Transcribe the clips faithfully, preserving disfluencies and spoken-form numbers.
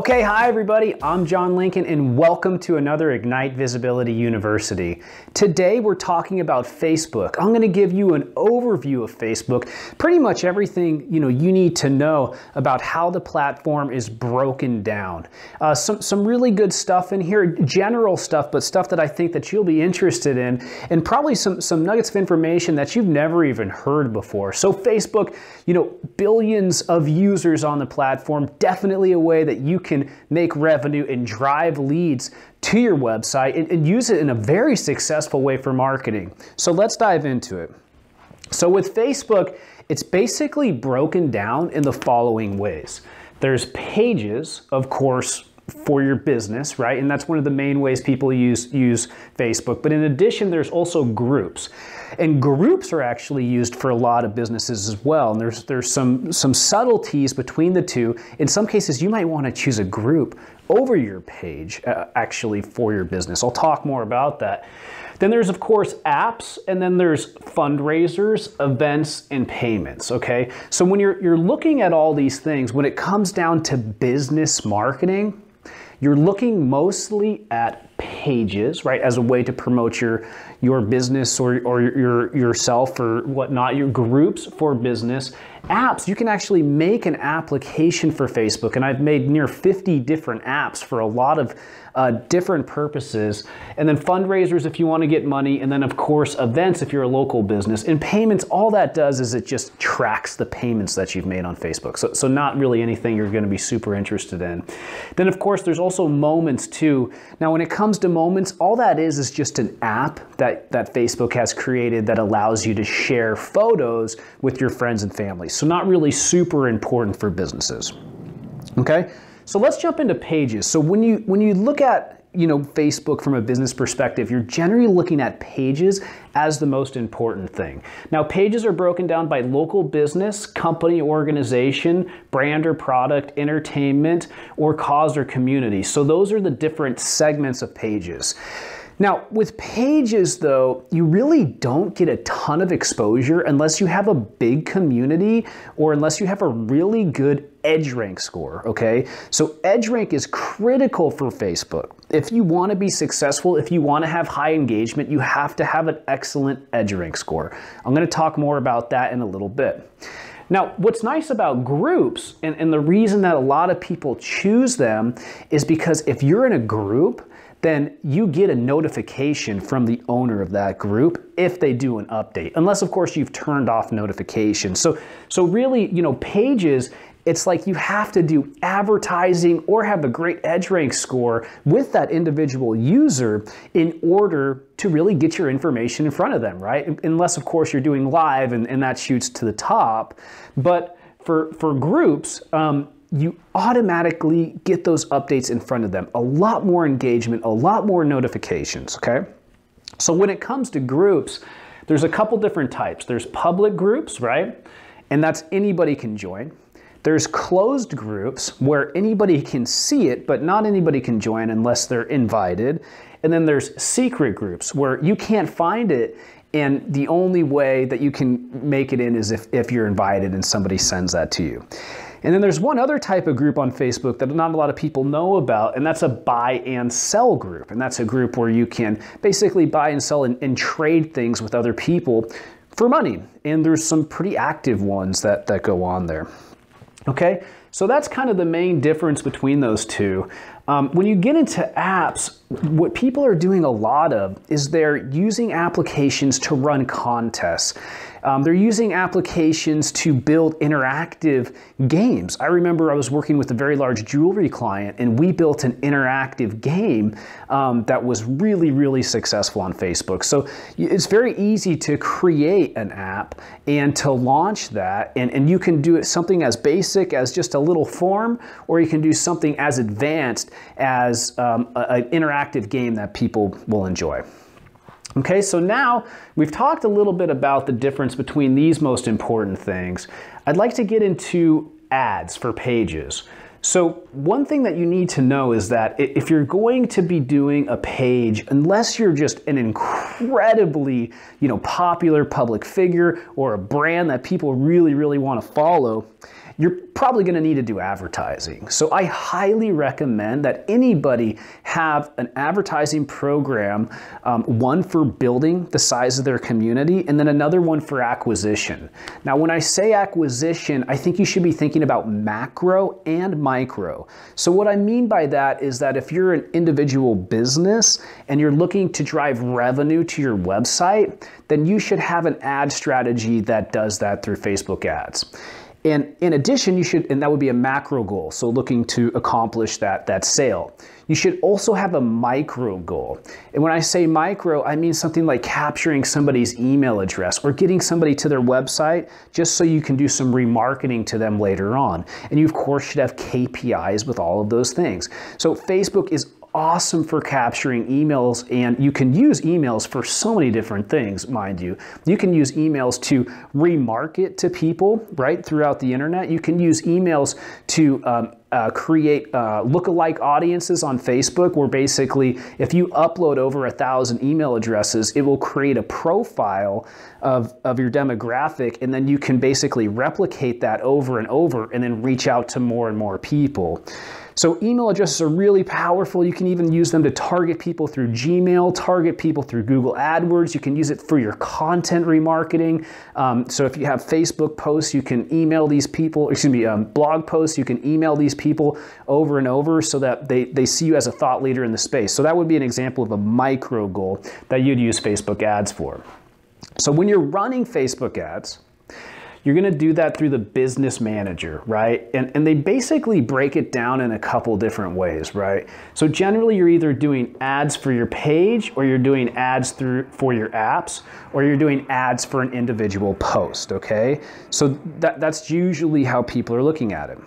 Okay, hi everybody, I'm John Lincoln and welcome to another Ignite Visibility University. Today we're talking about Facebook. I'm going to give you an overview of Facebook, pretty much everything you know you need to know about how the platform is broken down. Uh, some, some really good stuff in here, general stuff, but stuff that I think that you'll be interested in, and probably some, some nuggets of information that you've never even heard before. So Facebook, you know, billions of users on the platform, definitely a way that you can make revenue and drive leads to your website and, and use it in a very successful way for marketing. So let's dive into it. So with Facebook, it's basically broken down in the following ways. There's pages, of course, for your business, right? And that's one of the main ways people use, use Facebook. But in addition, there's also groups. And groups are actually used for a lot of businesses as well. And there's, there's some, some subtleties between the two. In some cases, you might want to choose a group over your page, uh, actually, for your business. I'll talk more about that. Then there's, of course, apps, and then there's fundraisers, events, and payments, okay? So when you're, you're looking at all these things, when it comes down to business marketing, you're looking mostly at pages, right, as a way to promote your your business or, or your yourself or whatnot, your groups for business. Apps, you can actually make an application for Facebook, and I've made near fifty different apps for a lot of uh, different purposes. And then fundraisers if you want to get money, and then of course events if you're a local business. And payments, all that does is it just tracks the payments that you've made on Facebook. So, so not really anything you're going to be super interested in. Then of course there's also moments too. Now when it comes to moments, all that is is just an app that, that Facebook has created that allows you to share photos with your friends and family. So not really super important for businesses. Okay, so let's jump into pages. So when you when you look at you know Facebook from a business perspective, you're generally looking at pages as the most important thing. Now pages are broken down by local business, company, organization, brand or product, entertainment, or cause or community. So those are the different segments of pages. Now, with pages though, you really don't get a ton of exposure unless you have a big community or unless you have a really good EdgeRank score, okay? So EdgeRank is critical for Facebook. If you want to be successful, if you want to have high engagement, you have to have an excellent EdgeRank score. I'm going to talk more about that in a little bit. Now, what's nice about groups, and, and the reason that a lot of people choose them, is because if you're in a group, then you get a notification from the owner of that group if they do an update, unless of course you've turned off notifications. So, so really, you know, pages, it's like you have to do advertising or have a great EdgeRank score with that individual user in order to really get your information in front of them, right? Unless of course you're doing live and, and that shoots to the top. But for, for groups, um, you automatically get those updates in front of them. A lot more engagement, a lot more notifications, okay? So when it comes to groups, there's a couple different types. There's public groups, right? And that's anybody can join. There's closed groups where anybody can see it, but not anybody can join unless they're invited. And then there's secret groups where you can't find it, and the only way that you can make it in is if, if you're invited and somebody sends that to you. And then there's one other type of group on Facebook that not a lot of people know about, and that's a buy and sell group. And that's a group where you can basically buy and sell and, and trade things with other people for money. And there's some pretty active ones that, that go on there. Okay, so that's kind of the main difference between those two. Um, when you get into apps, what people are doing a lot of is they're using applications to run contests. Um, they're using applications to build interactive games. I remember I was working with a very large jewelry client, and we built an interactive game um, that was really, really successful on Facebook. So it's very easy to create an app and to launch that, and, and you can do it something as basic as just a little form, or you can do something as advanced as um, an interactive game that people will enjoy. Okay, so now we've talked a little bit about the difference between these most important things. I'd like to get into ads for pages. So one thing that you need to know is that if you're going to be doing a page, unless you're just an incredibly, you know, popular public figure or a brand that people really, really want to follow, you're probably going to need to do advertising. So I highly recommend that anybody have an advertising program, um, one for building the size of their community, and then another one for acquisition. Now, when I say acquisition, I think you should be thinking about macro and micro. So what I mean by that is that if you're an individual business and you're looking to drive revenue to your website, then you should have an ad strategy that does that through Facebook ads. And in addition, you should, and that would be a macro goal, so looking to accomplish that, that sale. You should also have a micro goal. And when I say micro, I mean something like capturing somebody's email address or getting somebody to their website just so you can do some remarketing to them later on. And you, of course, should have K P Is with all of those things. So Facebook is awesome for capturing emails, and you can use emails for so many different things, mind you. You can use emails to remarket to people, right, throughout the internet. You can use emails to um, Uh, create uh, lookalike audiences on Facebook, where basically if you upload over a thousand email addresses, it will create a profile of, of your demographic, and then you can basically replicate that over and over and then reach out to more and more people. So email addresses are really powerful. You can even use them to target people through Gmail, target people through Google AdWords. You can use it for your content remarketing. Um, so if you have Facebook posts, you can email these people, excuse me, um, blog posts, you can email these people over and over so that they, they see you as a thought leader in the space. So that would be an example of a micro goal that you'd use Facebook ads for. So when you're running Facebook ads, you're going to do that through the business manager, right? And, and they basically break it down in a couple different ways, right? So generally you're either doing ads for your page, or you're doing ads through for your apps, or you're doing ads for an individual post, okay? So that, that's usually how people are looking at it.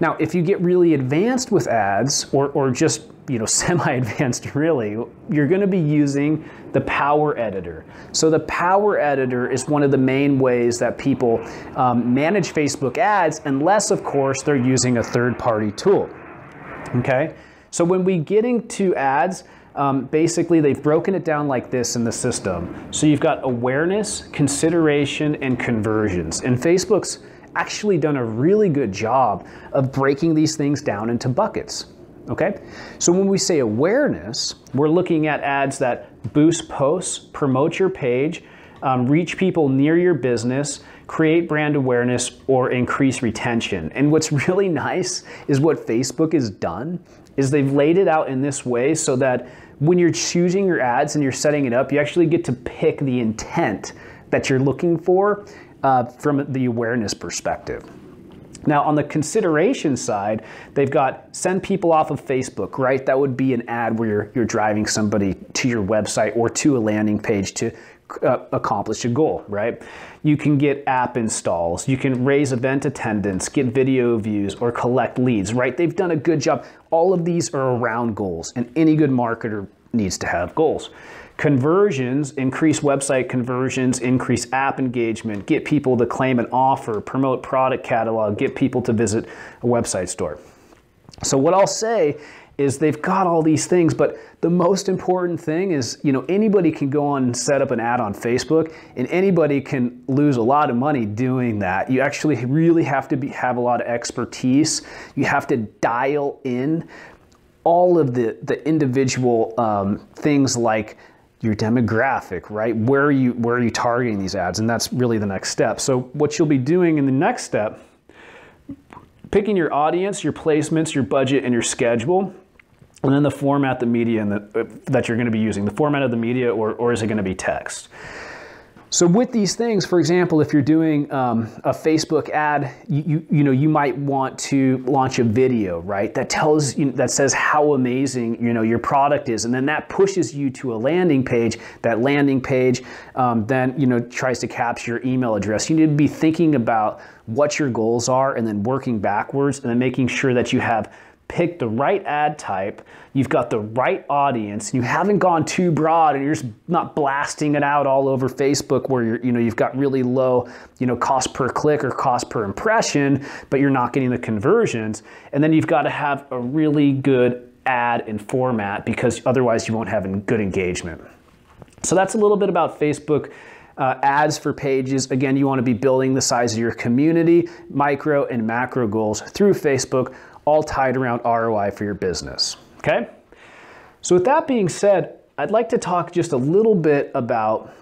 Now, if you get really advanced with ads, or, or just, you know, semi-advanced really, you're going to be using the Power Editor. So the Power Editor is one of the main ways that people um, manage Facebook ads, unless, of course, they're using a third-party tool. Okay? So when we get into ads, um, basically they've broken it down like this in the system. So you've got awareness, consideration, and conversions. And Facebook's actually done a really good job of breaking these things down into buckets. Okay? So when we say awareness, we're looking at ads that boost posts, promote your page, um, reach people near your business, create brand awareness, or increase retention. And what's really nice is what Facebook has done is they've laid it out in this way so that when you're choosing your ads and you're setting it up, you actually get to pick the intent that you're looking for uh, from the awareness perspective. Now, on the consideration side, they've got send people off of Facebook, right? That would be an ad where you're, you're driving somebody to your website or to a landing page to uh, accomplish a goal, right? You can get app installs, you can raise event attendance, get video views, or collect leads, right? They've done a good job. All of these are around goals, and any good marketer needs to have goals. Conversions, increase website conversions, increase app engagement, get people to claim an offer, promote product catalog, get people to visit a website store. So what I'll say is they've got all these things, but the most important thing is, you know, anybody can go on and set up an ad on Facebook, and anybody can lose a lot of money doing that. You actually really have to be, have a lot of expertise. You have to dial in all of the, the individual um, things like your demographic, right? Where are you, where are you targeting these ads? And that's really the next step. So what you'll be doing in the next step, picking your audience, your placements, your budget, and your schedule, and then the format, the media and the, uh, that you're gonna be using, the format of the media, or, or is it gonna be text? So with these things, for example, if you're doing um, a Facebook ad, you, you, you know, you might want to launch a video, right? That tells you, that says how amazing, you know, your product is. And then that pushes you to a landing page. That landing page um, then, you know, tries to capture your email address. You need to be thinking about what your goals are and then working backwards and then making sure that you have picked the right ad type, you've got the right audience, and you haven't gone too broad and you're just not blasting it out all over Facebook where you're, you know, you've got really low, you know, cost per click or cost per impression, but you're not getting the conversions. And then you've got to have a really good ad and format because otherwise you won't have good engagement. So that's a little bit about Facebook uh, ads for pages. Again, you want to be building the size of your community, micro and macro goals through Facebook, all tied around R O I for your business. Okay? So with that being said, I'd like to talk just a little bit about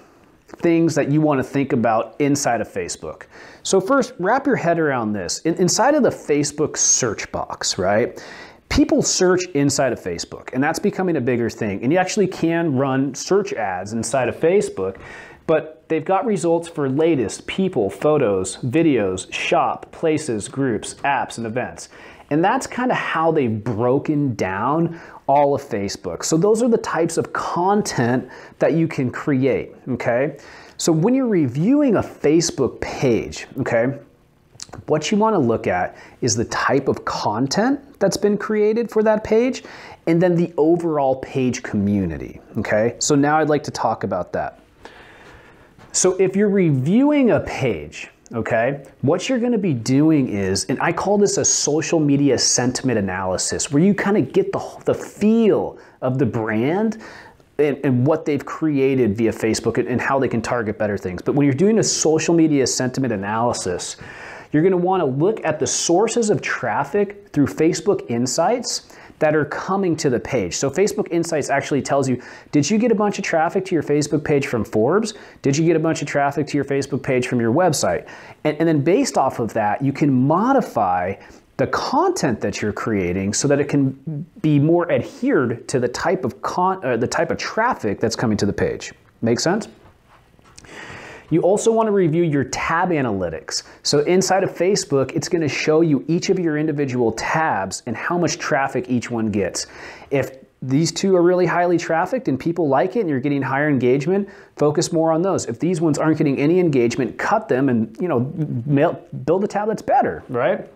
things that you want to think about inside of Facebook. So first, wrap your head around this. In, inside of the Facebook search box, right? People search inside of Facebook, and that's becoming a bigger thing. And you actually can run search ads inside of Facebook, but they've got results for latest, people, photos, videos, shop, places, groups, apps, and events. And that's kind of how they've broken down all of Facebook. So those are the types of content that you can create, okay? So when you're reviewing a Facebook page, okay, what you want to look at is the type of content that's been created for that page, and then the overall page community, okay? So now I'd like to talk about that. So if you're reviewing a page, okay, what you're going to be doing is, and I call this a social media sentiment analysis, where you kind of get the, the feel of the brand and, and what they've created via Facebook and, and how they can target better things. But when you're doing a social media sentiment analysis, you're going to want to look at the sources of traffic through Facebook Insights that are coming to the page. So Facebook Insights actually tells you, did you get a bunch of traffic to your Facebook page from Forbes? Did you get a bunch of traffic to your Facebook page from your website? And, and then based off of that, you can modify the content that you're creating so that it can be more adhered to the type of con uh, the type of traffic that's coming to the page. Make sense? You also want to review your tab analytics. So inside of Facebook, it's going to show you each of your individual tabs and how much traffic each one gets. If these two are really highly trafficked and people like it and you're getting higher engagement, focus more on those. If these ones aren't getting any engagement, cut them and, you know, build a tab that's better, right?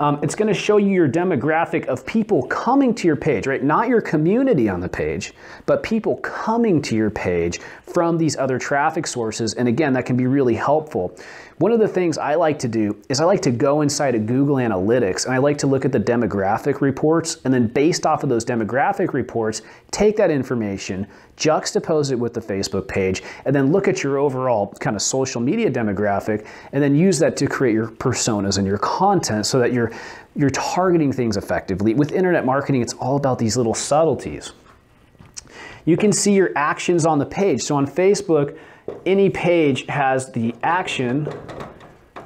Um, it's going to show you your demographic of people coming to your page, right? Not your community on the page, but people coming to your page from these other traffic sources. And again, that can be really helpful. One of the things I like to do is I like to go inside of Google Analytics and I like to look at the demographic reports, and then based off of those demographic reports, take that information, juxtapose it with the Facebook page, and then look at your overall kind of social media demographic, and then use that to create your personas and your content so that you're, you're targeting things effectively. With internet marketing, it's all about these little subtleties. You can see your actions on the page. So on Facebook, any page has the action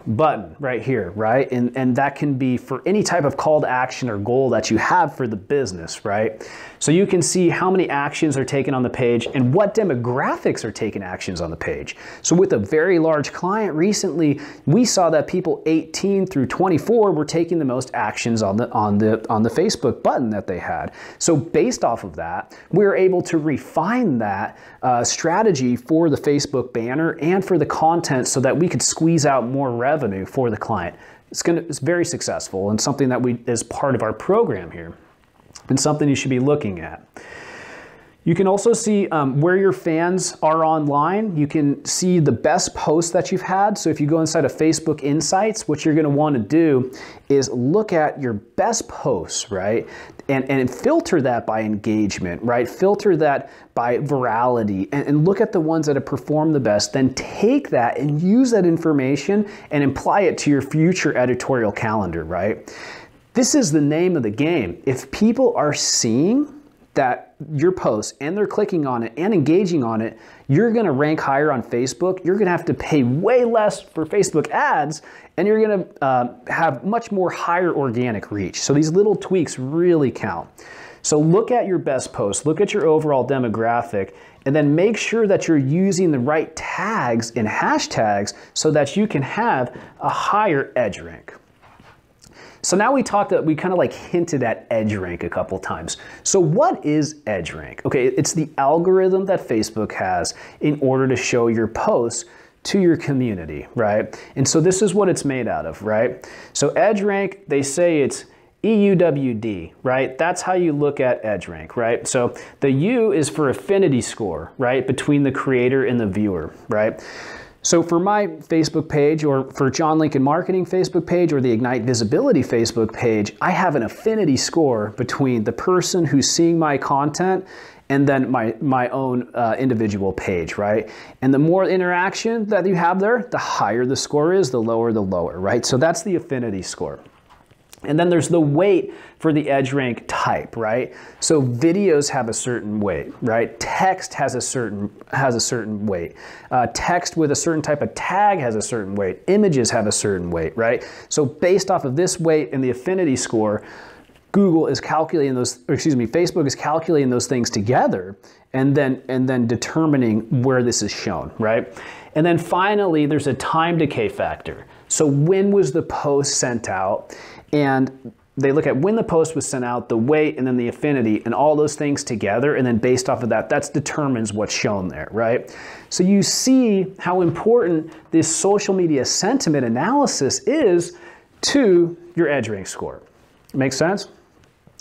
button right here, right? And, and that can be for any type of call to action or goal that you have for the business, right? So you can see how many actions are taken on the page and what demographics are taking actions on the page. So with a very large client recently, we saw that people eighteen through twenty-four were taking the most actions on the, on the, on the Facebook button that they had. So based off of that, we were able to refine that uh, strategy for the Facebook banner and for the content so that we could squeeze out more revenue revenue for the client. It's going to, it's very successful and something that we, is part of our program here, and something you should be looking at. You can also see um, where your fans are online. You can see the best posts that you've had. So if you go inside of Facebook Insights, what you're going to want to do is look at your best posts, right? And, and filter that by engagement, right? Filter that by virality, and, and look at the ones that have performed the best. Then take that and use that information and apply it to your future editorial calendar, right? This is the name of the game. If people are seeing that your posts and they're clicking on it and engaging on it, you're going to rank higher on Facebook. You're going to have to pay way less for Facebook ads, and you're going to uh, have much more higher organic reach. So these little tweaks really count. So look at your best posts, look at your overall demographic, and then make sure that you're using the right tags and hashtags so that you can have a higher edge rank. So now we talked that we kind of like hinted at EdgeRank a couple times. So what is EdgeRank? Okay, it's the algorithm that Facebook has in order to show your posts to your community, right? And so this is what it's made out of, right? So EdgeRank, they say it's E U W D, right? That's how you look at EdgeRank, right? So the U is for affinity score, right? Between the creator and the viewer, right? So for my Facebook page, or for John Lincoln Marketing Facebook page, or the Ignite Visibility Facebook page, I have an affinity score between the person who's seeing my content and then my, my own uh, individual page, right? And the more interaction that you have there, the higher the score is, the lower the lower, right? So that's the affinity score. And then there's the weight for the EdgeRank type, right? So videos have a certain weight, right? Text has a certain has a certain weight. Uh, text with a certain type of tag has a certain weight. Images have a certain weight, right? So based off of this weight and the affinity score, Google is calculating those, or excuse me, Facebook is calculating those things together, and then and then determining where this is shown, right? And then finally, there's a time decay factor. So when was the post sent out? And they look at when the post was sent out, the weight, and then the affinity, and all those things together, and then based off of that, that determines what's shown there, right? So you see how important this social media sentiment analysis is to your EdgeRank score. Make sense?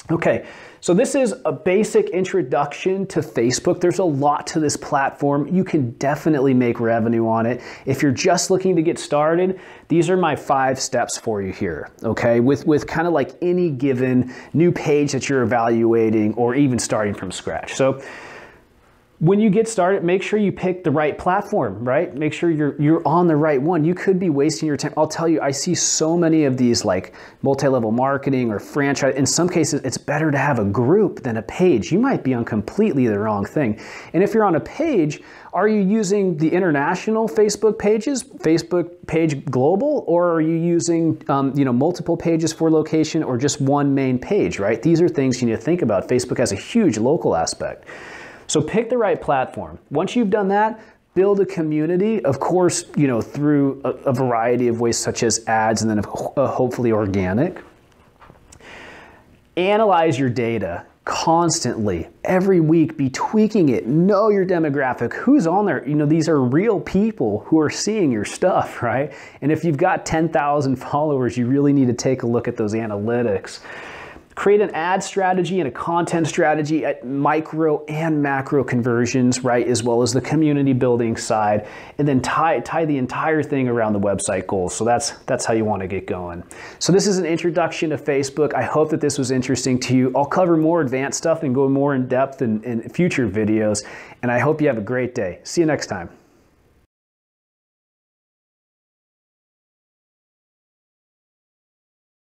Okay, so this is a basic introduction to Facebook. There's a lot to this platform. You can definitely make revenue on it. If you're just looking to get started, these are my five steps for you here, okay? With, with kind of like any given new page that you're evaluating or even starting from scratch. So when you get started, make sure you pick the right platform, right? Make sure you're you're on the right one. You could be wasting your time. I'll tell you, I see so many of these like multi-level marketing or franchise. In some cases, it's better to have a group than a page. You might be on completely the wrong thing. And if you're on a page, are you using the international Facebook pages, Facebook page global, or are you using um, you know, multiple pages for location or just one main page, right? These are things you need to think about. Facebook has a huge local aspect. So pick the right platform. Once you've done that, build a community, of course, you know, through a, a variety of ways such as ads and then hopefully organic. Analyze your data constantly. Every week, be tweaking it. Know your demographic. Who's on there? You know, these are real people who are seeing your stuff, right? And if you've got ten thousand followers, you really need to take a look at those analytics. Create an ad strategy and a content strategy at micro and macro conversions, right? As well as the community building side, and then tie, tie the entire thing around the website goals. So that's, that's how you want to get going. So this is an introduction to Facebook. I hope that this was interesting to you. I'll cover more advanced stuff and go more in depth in, in future videos. And I hope you have a great day. See you next time.